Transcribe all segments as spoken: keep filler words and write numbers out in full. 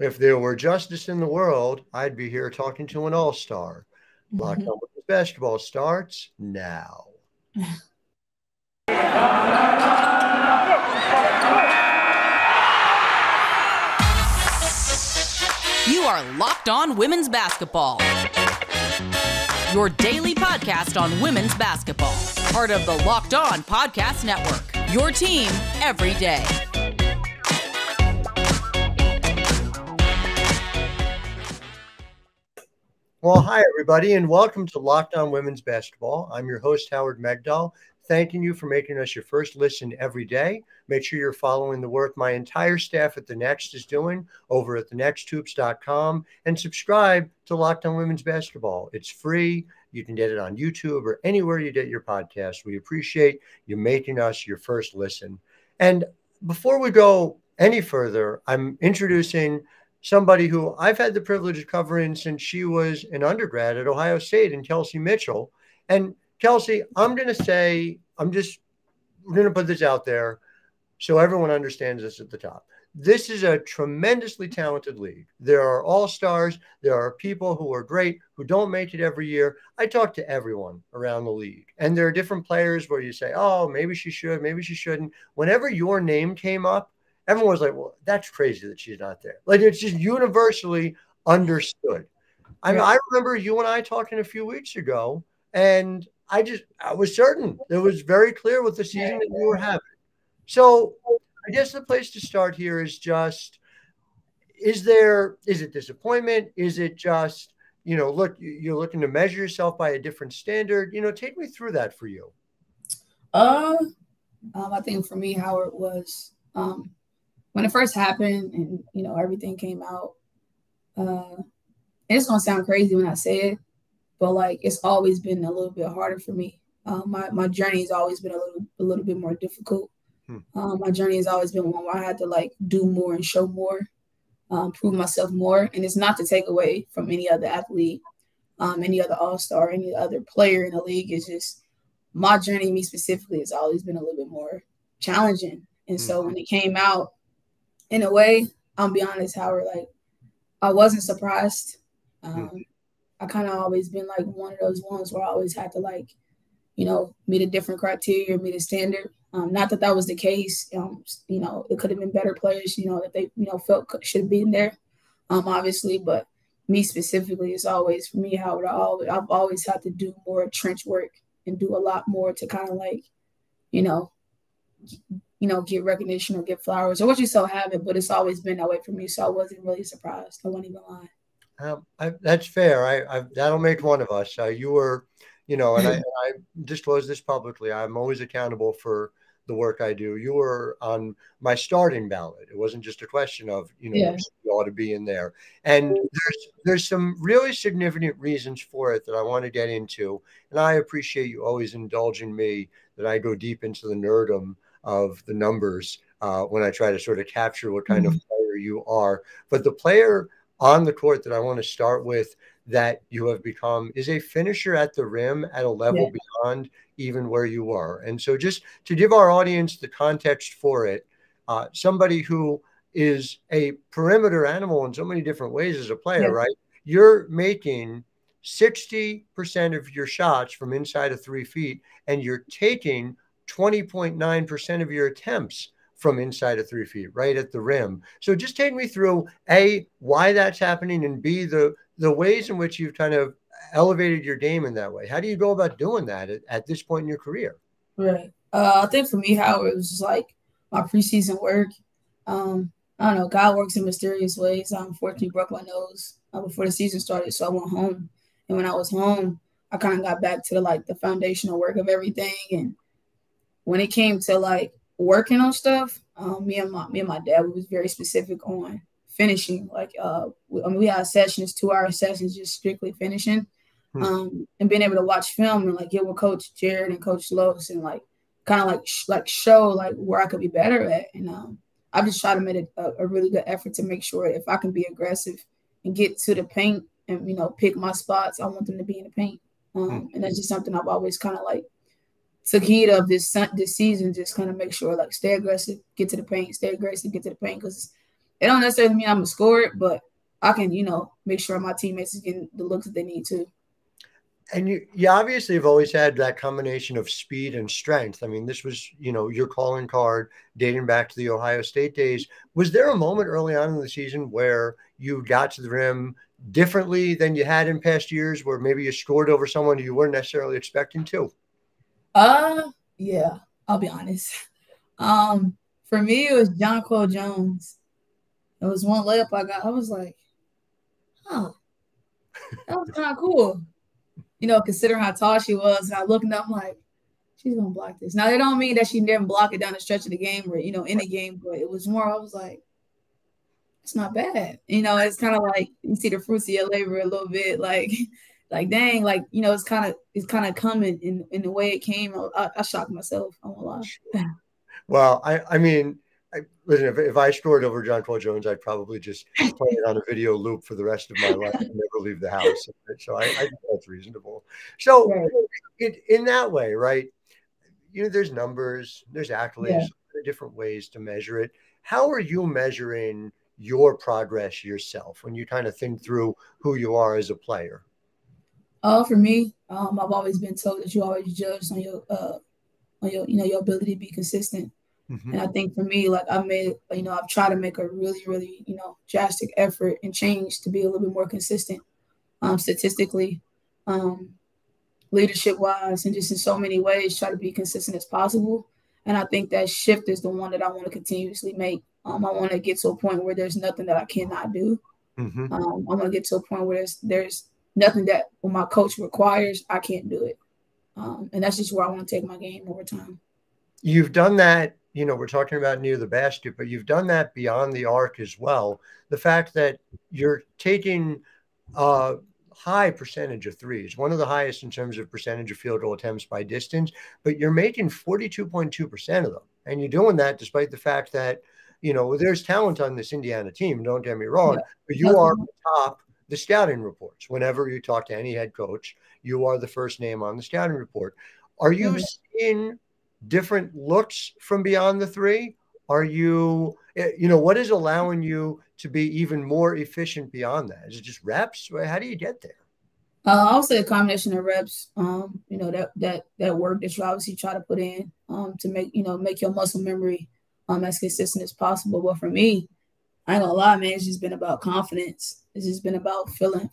If there were justice in the world, I'd be here talking to an all-star. Mm-hmm. Locked On Women's Basketball starts now. You are Locked On Women's Basketball, your daily podcast on women's basketball, part of the Locked On Podcast Network, your team every day. Well, hi, everybody, and welcome to Locked On Women's Basketball. I'm your host, Howard Megdal, thanking you for making us your first listen every day. Make sure you're following the work my entire staff at The Next is doing over at the next hoops dot com and subscribe to Locked On Women's Basketball. It's free. You can get it on YouTube or anywhere you get your podcast. We appreciate you making us your first listen. And before we go any further, I'm introducing somebody who I've had the privilege of covering since she was an undergrad at Ohio State, and Kelsey Mitchell. And Kelsey, I'm going to say, I'm just going to put this out there so everyone understands this at the top. This is a tremendously talented league. There are all-stars. There are people who are great, who don't make it every year. I talk to everyone around the league. And there are different players where you say, oh, maybe she should, maybe she shouldn't. Whenever your name came up, everyone was like, well, that's crazy that she's not there. Like, it's just universally understood. I mean, I remember you and I talking a few weeks ago, and I just, I was certain. It was very clear with the season that we were having. So I guess the place to start here is just, is there, is it disappointment? Is it just, you know, look, you're looking to measure yourself by a different standard? You know, take me through that for you. Uh, um, I think for me, Howard, was, um, when it first happened and, you know, everything came out, uh, it's going to sound crazy when I say it, but, like, it's always been a little bit harder for me. Uh, my, my journey has always been a little, a little bit more difficult. Hmm. Um, my journey has always been one where I had to, like, do more and show more, um, prove myself more. And it's not to take away from any other athlete, um, any other all-star, any other player in the league. It's just my journey, me specifically, has always been a little bit more challenging. And hmm. so when it came out, in a way, I'll be honest, Howard, like, I wasn't surprised. Um, mm. I kind of always been, like, one of those ones where I always had to, like, you know, meet a different criteria, meet a standard. Um, not that that was the case. Um, you know, it could have been better players, you know, that they, you know, felt should have been there, um, obviously. But me specifically, it's always, for me, Howard, I always, I've always had to do more trench work and do a lot more to kind of, like, you know, you know, get recognition or get flowers or what you so have it, but it's always been that way for me. So I wasn't really surprised. I won't even lie. Um, I, that's fair. I, I, that'll make one of us. Uh, you were, you know, and I, I disclose this publicly. I'm always accountable for the work I do. You were on my starting ballot. It wasn't just a question of, you know, yeah. you ought to be in there. And there's, there's some really significant reasons for it that I want to get into. And I appreciate you always indulging me that I go deep into the nerdum of the numbers uh, when I try to sort of capture what kind mm-hmm. of player you are. But the player on the court that I want to start with that you have become is a finisher at the rim at a level yeah. beyond even where you were. And so just to give our audience the context for it, uh, somebody who is a perimeter animal in so many different ways as a player, yeah. right? You're making sixty percent of your shots from inside of three feet, and you're taking twenty point nine percent of your attempts from inside of three feet, right at the rim. So just take me through, A, why that's happening, and B, the, the ways in which you've kind of elevated your game in that way. How do you go about doing that at, at this point in your career? Right. Uh, I think for me, Howard, it was just like my preseason work. Um, I don't know, God works in mysterious ways. I unfortunately broke my nose uh, before the season started, so I went home. And when I was home, I kind of got back to the, like, the foundational work of everything. And when it came to, like, working on stuff, um, me and my me and my dad, we was very specific on finishing. Like, uh, we, I mean, we had sessions, two-hour sessions, just strictly finishing, hmm. um, and being able to watch film and, like, get with Coach Jared and Coach Lowe's and, like, kind of like sh like show like where I could be better at. And um, I just try to make a, a really good effort to make sure if I can be aggressive and get to the paint and, you know, pick my spots, I want them to be in the paint. Um, hmm. And that's just something I've always kind of, like, took heed of this this season, just kind of make sure, like, stay aggressive, get to the paint, stay aggressive, get to the paint, because It don't necessarily mean I'm a scorer, but I can, you know, make sure my teammates are getting the looks that they need to. And you, you obviously have always had that combination of speed and strength. I mean, this was, you know, your calling card dating back to the Ohio State days. Was there a moment early on in the season where you got to the rim differently than you had in past years, where maybe you scored over someone you weren't necessarily expecting to? Uh, yeah, I'll be honest. Um, for me, it was Jonquel Jones. It was one layup I got. I was like, huh, that was kind of cool. You know, considering how tall she was, and I looked up, I'm like, she's going to block this. Now, they don't mean that she didn't block it down the stretch of the game or, you know, in the game, but it was more, I was like, it's not bad. You know, it's kind of like you see the fruits of your labor a little bit, like, like dang, like, you know, it's kind of it's kind of coming in, in the way it came. I, I shocked myself. I won't lie. Well, I, I mean, I, listen, if, if I scored over Jonquel Jones, I'd probably just play it on a video loop for the rest of my life and never leave the house. So I, I think that's reasonable. So yeah. it, in that way, right, you know, there's numbers, there's accolades, yeah. there are different ways to measure it. How are you measuring your progress yourself when you kind of think through who you are as a player? Uh, for me, um, I've always been told that you always judge on your, uh, on your, you know, your ability to be consistent. Mm-hmm. And I think for me, like I made, you know, I've tried to make a really, really, you know, drastic effort and change to be a little bit more consistent, um, statistically, um, leadership wise, and just in so many ways, try to be consistent as possible. And I think that shift is the one that I want to continuously make. Um, I want to get to a point where there's nothing that I cannot do. Mm-hmm. Um, I want to get to a point where there's, there's nothing that when my coach requires, I can't do it. Um, and that's just where I want to take my game over time. You've done that. You know, we're talking about near the basket, but you've done that beyond the arc as well. The fact that you're taking a high percentage of threes, one of the highest in terms of percentage of field goal attempts by distance, but you're making forty-two point two percent of them. And you're doing that despite the fact that, you know, there's talent on this Indiana team. Don't get me wrong, yeah. but you are on top the scouting reports. Whenever you talk to any head coach, you are the first name on the scouting report. Are you mm-hmm. seeing different looks from beyond the three? Are you, you know, what is allowing you to be even more efficient beyond that? Is it just reps? How do you get there? Uh, I would say a combination of reps, um, you know, that, that, that work that you obviously try to put in um, to make, you know, make your muscle memory um, as consistent as possible. But for me, I ain't gonna lie, man, it's just been about confidence. It's just been about feeling,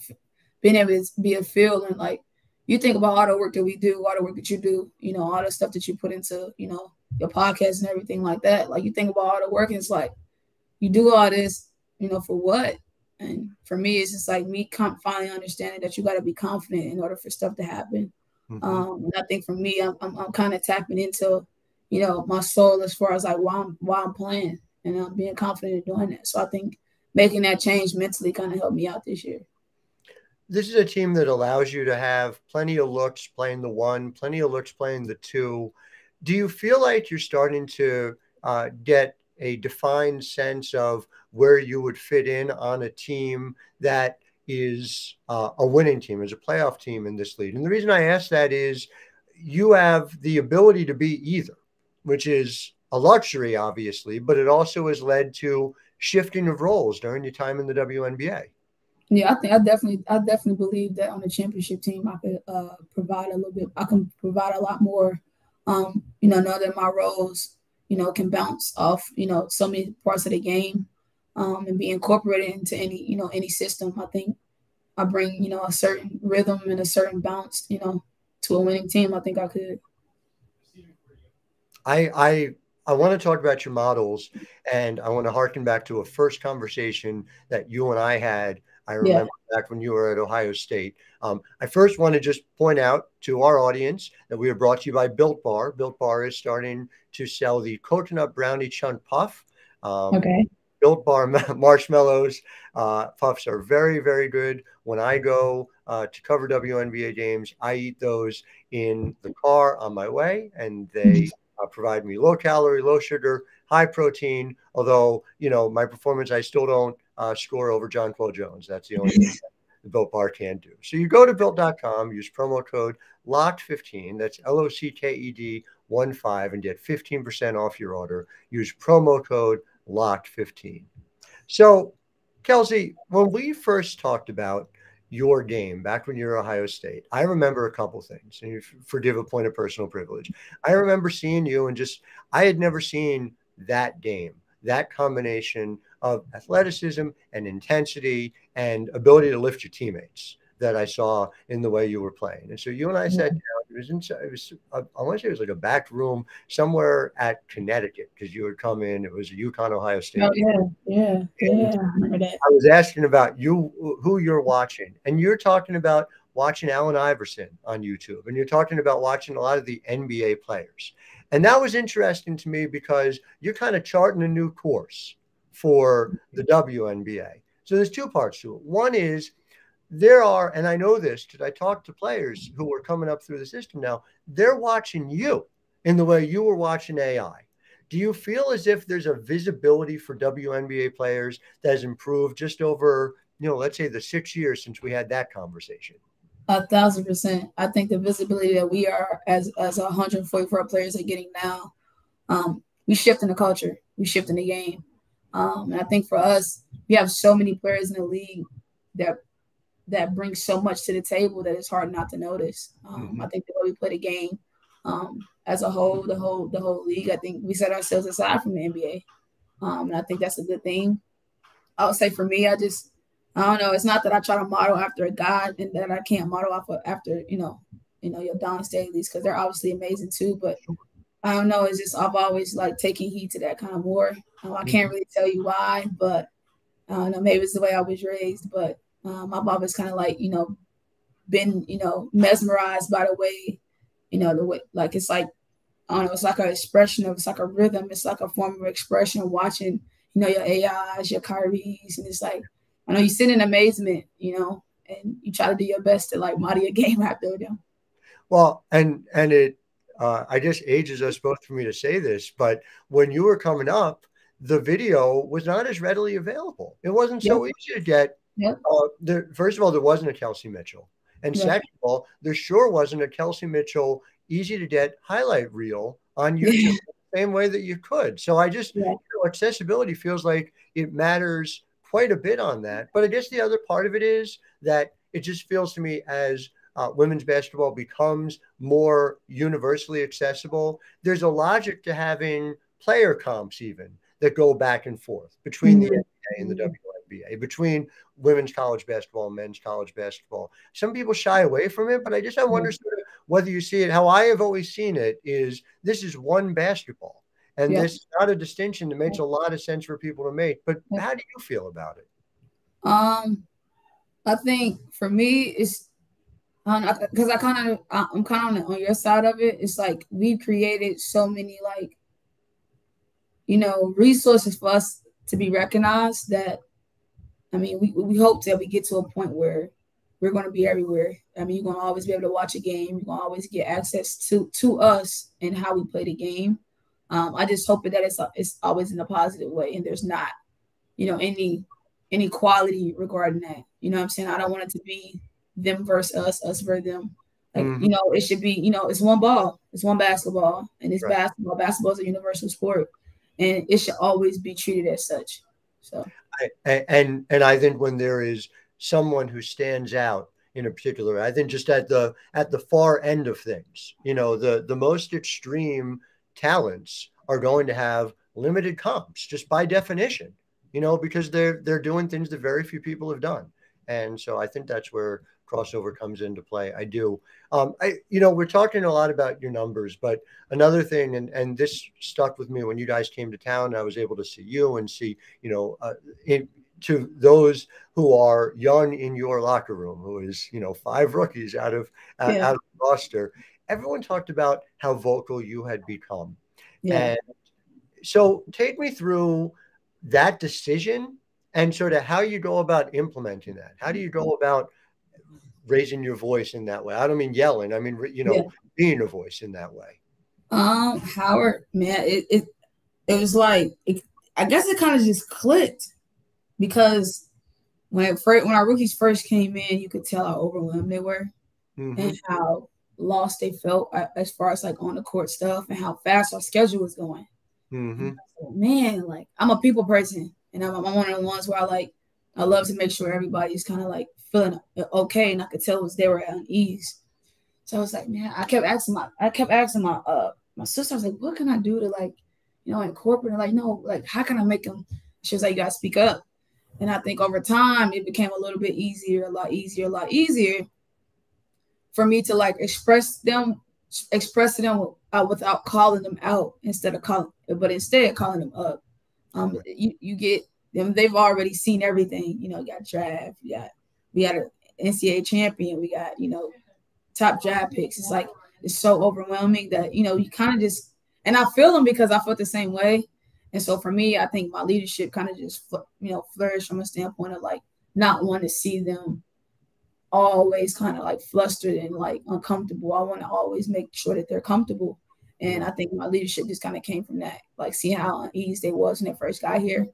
being able to be a feeling like, you think about all the work that we do, all the work that you do, you know, all the stuff that you put into, you know, your podcast and everything like that. Like, you think about all the work and it's like, you do all this, you know, for what? And for me, it's just like me finally understanding that you got to be confident in order for stuff to happen. Mm-hmm. Um, and I think for me, I'm, I'm, I'm kind of tapping into, you know, my soul as far as like why I'm, why I'm playing, and I'm being confident in doing that. So I think making that change mentally kind of helped me out this year. This is a team that allows you to have plenty of looks playing the one, plenty of looks playing the two. Do you feel like you're starting to uh, get a defined sense of where you would fit in on a team that is uh, a winning team, is a playoff team in this league? And the reason I ask that is you have the ability to be either, which is a luxury, obviously, but it also has led to shifting of roles during your time in the W N B A. Yeah, I think I definitely, I definitely believe that on a championship team, I could uh, provide a little bit. I can provide a lot more. Um, you know, know that my roles, you know, can bounce off, you know, so many parts of the game, um, and be incorporated into any, you know, any system. I think I bring, you know, a certain rhythm and a certain bounce, you know, to a winning team. I think I could. I I. I want to talk about your models, and I want to harken back to a first conversation that you and I had. I remember yeah. back when you were at Ohio State. Um, I first want to just point out to our audience that we are brought to you by Built Bar. Built Bar is starting to sell the coconut brownie chunk puff. Um, okay. Built Bar marshmallows uh, puffs are very, very good. When I go uh, to cover W N B A games, I eat those in the car on my way, and they Uh, provide me low calorie, low sugar, high protein. Although, you know, my performance, I still don't uh, score over Jonquel Jones. That's the only thing that the Built Bar can do. So you go to built dot com, use promo code locked fifteen, that's L O C K E D one five, and get fifteen percent off your order. Use promo code locked fifteen. So, Kelsey, when we first talked about your game back when you were Ohio State, I remember a couple things, and you forgive a point of personal privilege. I remember seeing you and just, I had never seen that game, that combination of athleticism and intensity and ability to lift your teammates that I saw in the way you were playing. And so you and I sat down. It was inside, it was, I want to say it was like a back room somewhere at Connecticut, because you would come in. It was a UConn, Ohio State. Oh, yeah, yeah, yeah. I remember that. I was asking about you, who you're watching, and you're talking about watching Allen Iverson on YouTube, and you're talking about watching a lot of the N B A players. And that was interesting to me because you're kind of charting a new course for the W N B A. So there's two parts to it. One is, there are, and I know this because I talked to players who are coming up through the system now, they're watching you in the way you were watching A I. Do you feel as if there's a visibility for W N B A players that has improved just over, you know, let's say the six years since we had that conversation? A thousand percent. I think the visibility that we are as, as one hundred forty-four players are getting now, um, we shift in the culture, we shift in the game. Um, and I think for us, we have so many players in the league that that brings so much to the table that it's hard not to notice. Um, mm-hmm. I think the way we play the game um, as a whole, the whole, the whole league, I think we set ourselves aside from the N B A. Um, and I think that's a good thing. I would say for me, I just, I don't know. It's not that I try to model after a guy and that I can't model off of after, you know, you know, your Don Staley's, because they're obviously amazing too. But I don't know. It's just, I've always like taking heed to that kind of more. Um, I can't really tell you why, but I don't know, maybe it's the way I was raised, but Um, I've always kind of like, you know, been, you know, mesmerized by the way, you know, the way, like, it's like, I don't know, it's like an expression of, it's like a rhythm. It's like a form of expression watching, you know, your A Is, your Kyries. And it's like, I know you sit in amazement, you know, and you try to do your best to like model your game after them. Well, and, and it, uh, I guess ages us both for me to say this, but when you were coming up, the video was not as readily available. It wasn't so yeah. easy to get. Yep. Uh, there, first of all, there wasn't a Kelsey Mitchell. And yep. second of all, there sure wasn't a Kelsey Mitchell easy to get highlight reel on YouTube the same way that you could. So I just, yep. you know, accessibility feels like it matters quite a bit on that. But I guess the other part of it is that it just feels to me as uh, women's basketball becomes more universally accessible, there's a logic to having player comps even that go back and forth between mm-hmm. the N B A and the W N B A. Between women's college basketball and men's college basketball. Some people shy away from it, but I just I wonder sort of whether you see it. How I have always seen it is this is one basketball, and yeah. this is not a distinction that makes a lot of sense for people to make. But how do you feel about it? Um, I think for me, it's because I kind of I'm kind of on your side of it. It's like we created so many like you know resources for us to be recognized that. I mean, we, we hope that we get to a point where we're going to be everywhere. I mean, you're going to always be able to watch a game. You're going to always get access to, to us and how we play the game. Um, I just hope that it's, it's always in a positive way and there's not, you know, any any quality regarding that. You know what I'm saying? I don't want it to be them versus us, us versus them. Like, mm-hmm. you know, it should be, you know, it's one ball. It's one basketball. And it's right. basketball. Basketball is a universal sport. And it should always be treated as such. So. I, and and I think when there is someone who stands out in a particular, I think just at the at the far end of things, you know, the the most extreme talents are going to have limited comps just by definition, you know, because they're they're doing things that very few people have done, and so I think that's where crossover comes into play. I do, um, I you know, we're talking a lot about your numbers, but another thing, and and this stuck with me when you guys came to town. I was able to see you and see, you know, uh, in, to those who are young in your locker room, who is you know five rookies out of uh, yeah. out of the roster. Everyone talked about how vocal you had become, yeah. and so take me through that decision and sort of how you go about implementing that. How do you go about raising your voice in that way? I don't mean yelling. I mean, you know, yeah. being a voice in that way. Um, Howard, man, it, it, it was like, it, I guess it kind of just clicked because when it first, when our rookies first came in, you could tell how overwhelmed they were mm-hmm. and how lost they felt as far as like on the court stuff and how fast our schedule was going. Mm-hmm. I was like, man, like I'm a people person. And I'm, I'm one of the ones where I like, I love to make sure everybody's kind of like feeling okay. And I could tell was they were at unease. So I was like, man, I kept asking my, I kept asking my, uh, my sister, I was like, what can I do to like, you know, incorporate it? Like, no, like, how can I make them? She was like, you gotta speak up. And I think over time, it became a little bit easier, a lot easier, a lot easier for me to like express them, express to them uh, without calling them out instead of calling, but instead calling them up. Um, you, you get them, they've already seen everything. You know, you got draft, you got, we got an N C A A champion, we got, you know, top draft picks. It's like, it's so overwhelming that, you know, you kind of just, and I feel them because I felt the same way. And so for me, I think my leadership kind of just, you know, flourished from a standpoint of like not wanting to see them always kind of like flustered and like uncomfortable. I want to always make sure that they're comfortable. And I think my leadership just kind of came from that, like see how uneasy they was when they first got here.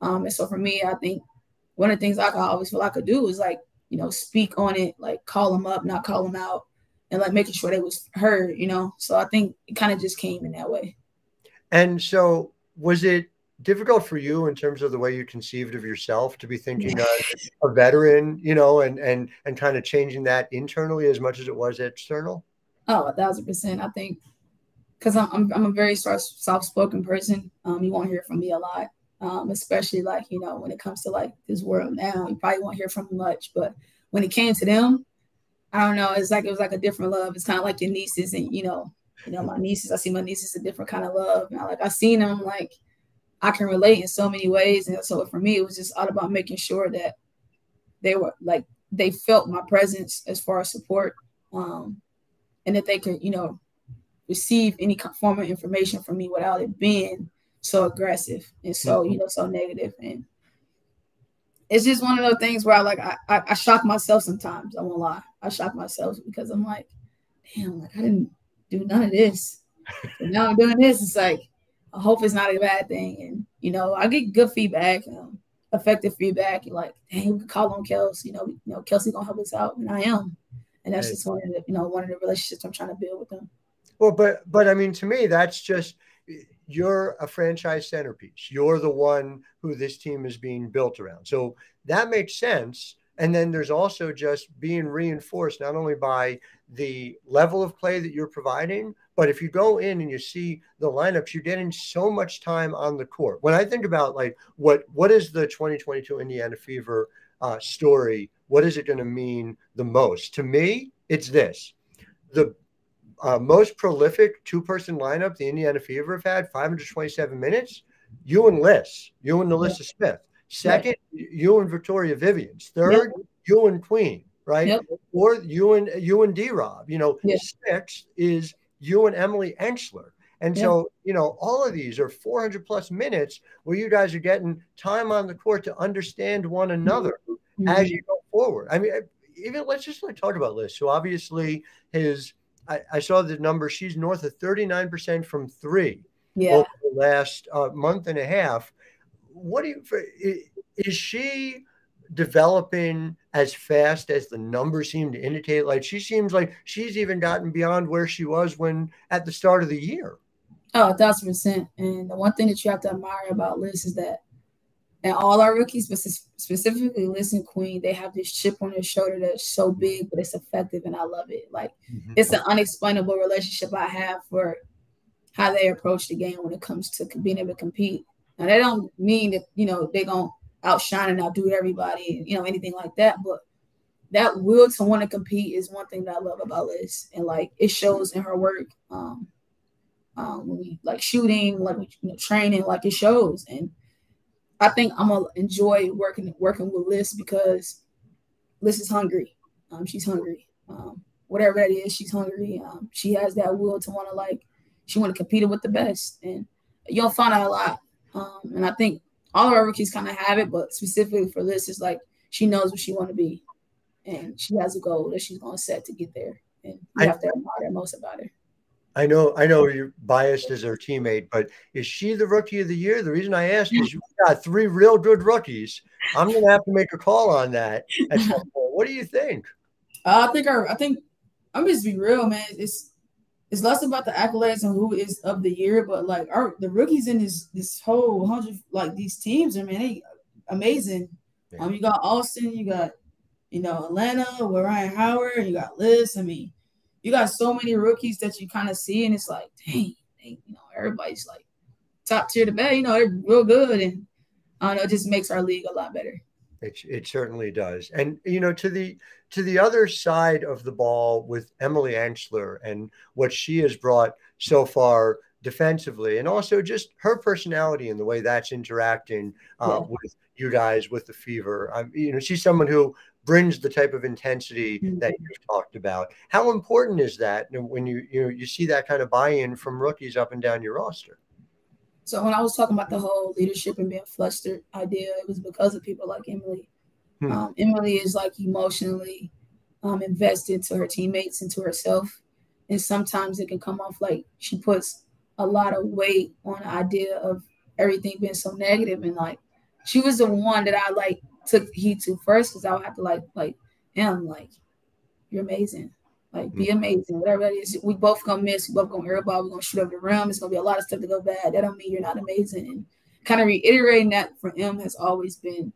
Um, and so for me, I think one of the things I always feel I could do is like, you know, speak on it, like call them up, not call them out, and like making sure they was heard, you know? So I think it kind of just came in that way. And so was it difficult for you in terms of the way you conceived of yourself to be thinking of a veteran, you know, and, and, and kind of changing that internally as much as it was external? Oh, a thousand percent. I think, cause I'm, I'm, I'm a very soft-spoken person. Um, you won't hear from me a lot. Um, especially like, you know, when it comes to like this world now, you probably won't hear from me much, but when it came to them, I don't know. It's like, it was like a different love. It's kind of like your nieces and, you know, you know, my nieces, I see my nieces a different kind of love. And I like, I seen them, like I can relate in so many ways. And so for me, it was just all about making sure that they were like, they felt my presence as far as support. Um, and that they could, you know, receive any form of information from me without it being so aggressive and so, you know, so negative. And it's just one of those things where I like, I, I, I shock myself sometimes. I won't lie. I shock myself because I'm like, damn, like I didn't do none of this. And now I'm doing this. It's like, I hope it's not a bad thing. And, you know, I get good feedback, um, effective feedback. You're like, dang, we can call on Kelsey, you know, you know, Kelsey's going to help us out. And I am. And that's right. Just one of the, you know, one of the relationships I'm trying to build with them. Well, but, but I mean, to me, that's just, you're a franchise centerpiece. You're the one who this team is being built around. So that makes sense. And then there's also just being reinforced not only by the level of play that you're providing, but if you go in and you see the lineups, you're getting so much time on the court. When I think about like what what is the twenty twenty-two Indiana Fever uh, story, what is it going to mean the most? To me, it's this. The uh, most prolific two-person lineup the Indiana Fever have had, five hundred twenty-seven minutes, you and Liz, you and Melissa Smith. Second, yep. you and Victoria Vivians. Third, yep. you and Queen, right? Yep. Fourth, you and you and D-Rob. You know, yep. Sixth is you and Emily Engstler. And yep. so, you know, all of these are four hundred plus minutes where you guys are getting time on the court to understand one another mm-hmm. as you go forward. I mean, even let's just like talk about Liz. So obviously, his I, I saw the number. She's north of thirty-nine percent from three yeah. over the last uh, month and a half. What do you, is she developing as fast as the numbers seem to indicate? Like she seems like she's even gotten beyond where she was when at the start of the year. Oh, a thousand percent. And the one thing that you have to admire about Liz is that, and all our rookies, but specifically Liz and Queen, they have this chip on their shoulder that's so big, but it's effective, and I love it. Like mm-hmm. it's an unexplainable relationship I have for how they approach the game when it comes to being able to compete. Now, they don't mean that, you know, they're going to outshine and outdo everybody, you know, anything like that. But that will to want to compete is one thing that I love about Liz. And, like, it shows in her work. Um, um, when we, like, shooting, like, you know, training, like, it shows. And I think I'm going to enjoy working working with Liz because Liz is hungry. Um, she's hungry. Um, whatever that is, she's hungry. Um, she has that will to want to, like, she want to compete with the best. And you don't find out a lot. Um, and I think all of our rookies kind of have it, but specifically for Liz, it's like she knows what she want to be, and she has a goal that she's going to set to get there. And you I, have to admire most about her. I know, I know you're biased as her teammate, but is she the rookie of the year? The reason I asked is you got three real good rookies. I'm going to have to make a call on that. At some point. What do you think? Uh, I think our, I think I'm just be real, man. It's it's less about the accolades and who is of the year, but like our the rookies in this this whole hundred like these teams, I mean, they amazing. Yeah. Um, you got Austin, you got you know Atlanta with Ryan Howard, you got Liz. I mean, you got so many rookies that you kind of see, and it's like, dang, dang, you know, everybody's like top tier to bad. You know, they're real good, and I don't know, it just makes our league a lot better. It, it certainly does. And, you know, to the to the other side of the ball with Emily Engstler and what she has brought so far defensively, and also just her personality and the way that's interacting uh, yeah. with you guys, with the Fever. Um, you know, she's someone who brings the type of intensity mm-hmm. that you've talked about. How important is that when you, you know, you see that kind of buy-in from rookies up and down your roster? So when I was talking about the whole leadership and being flustered idea, it was because of people like Emily. Hmm. Um, Emily is like emotionally um, invested to her teammates and to herself. And sometimes it can come off like she puts a lot of weight on the idea of everything being so negative. And like, she was the one that I like took heat to first, because I would have to like, like, damn, like, you're amazing. Like, be amazing, whatever it is. We both gonna miss, we both gonna air ball, we're gonna shoot over the rim. It's gonna be a lot of stuff to go bad. That don't mean you're not amazing. And kind of reiterating that for M has always been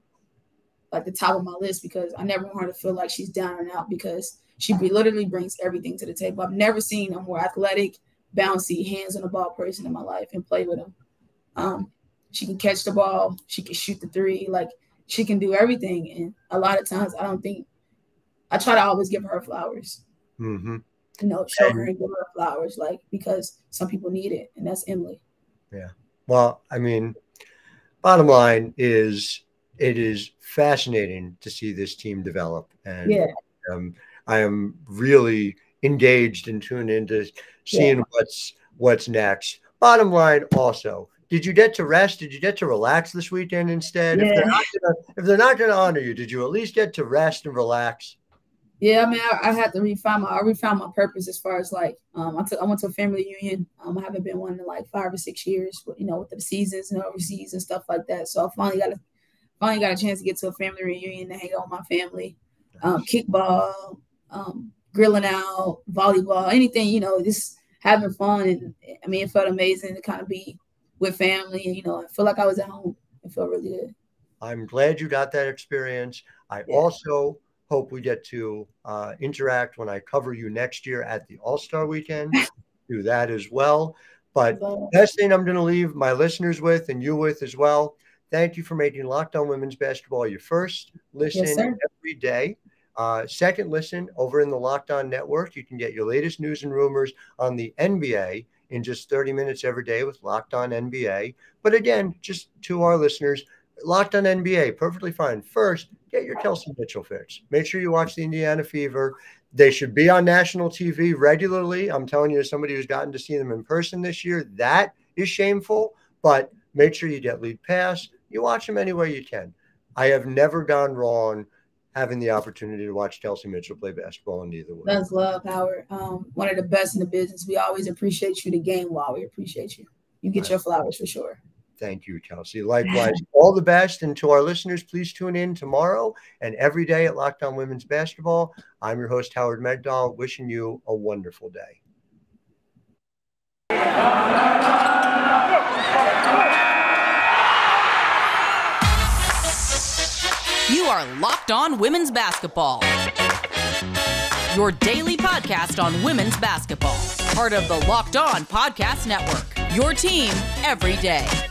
like the top of my list, because I never want her to feel like she's down and out, because she literally brings everything to the table. I've never seen a more athletic, bouncy, hands on the ball person in my life and play with him. Um, she can catch the ball, she can shoot the three, like she can do everything. And a lot of times I don't think I try to always give her flowers. Mm-hmm. You know, show her and give her flowers, like, because some people need it, and that's Emily. Yeah. Well, I mean, bottom line is it is fascinating to see this team develop, and yeah. um, I am really engaged and tuned into seeing yeah. what's what's next. Bottom line, also, did you get to rest? Did you get to relax this weekend instead? Yeah. If they're not gonna, if they're not going to honor you, did you at least get to rest and relax? Yeah, I mean, I, I had to refine my, I refound my purpose as far as like, um, I took, I went to a family reunion. Um, I haven't been one in like five or six years, you know, with the seasons and overseas and stuff like that. So I finally got a, finally got a chance to get to a family reunion to hang out with my family, um, kickball, um, grilling out, volleyball, anything, you know, just having fun. And I mean, it felt amazing to kind of be with family, and, you know, I feel like I was at home. It felt really good. I'm glad you got that experience. I yeah. also hope we get to uh, interact when I cover you next year at the All-Star Weekend. Do that as well. But best thing I'm going to leave my listeners with, and you with as well, thank you for making Locked On Women's Basketball your first listen yes, every day. Uh, second listen over in the Locked On Network. You can get your latest news and rumors on the N B A in just thirty minutes every day with Locked On N B A. But again, just to our listeners, Locked On N B A, perfectly fine. First, get your Kelsey Mitchell fix. Make sure you watch the Indiana Fever. They should be on national T V regularly. I'm telling you, as somebody who's gotten to see them in person this year, that is shameful. But make sure you get lead pass. You watch them any way you can. I have never gone wrong having the opportunity to watch Kelsey Mitchell play basketball in either way. That's love, Howard. Um, one of the best in the business. We always appreciate you. The game, while we appreciate you. You get your flowers for sure. Thank you, Kelsey. Likewise, all the best. And to our listeners, please tune in tomorrow and every day at Locked On Women's Basketball. I'm your host, Howard Megdal, wishing you a wonderful day. You are Locked On Women's Basketball, your daily podcast on women's basketball, part of the Locked On Podcast Network, your team every day.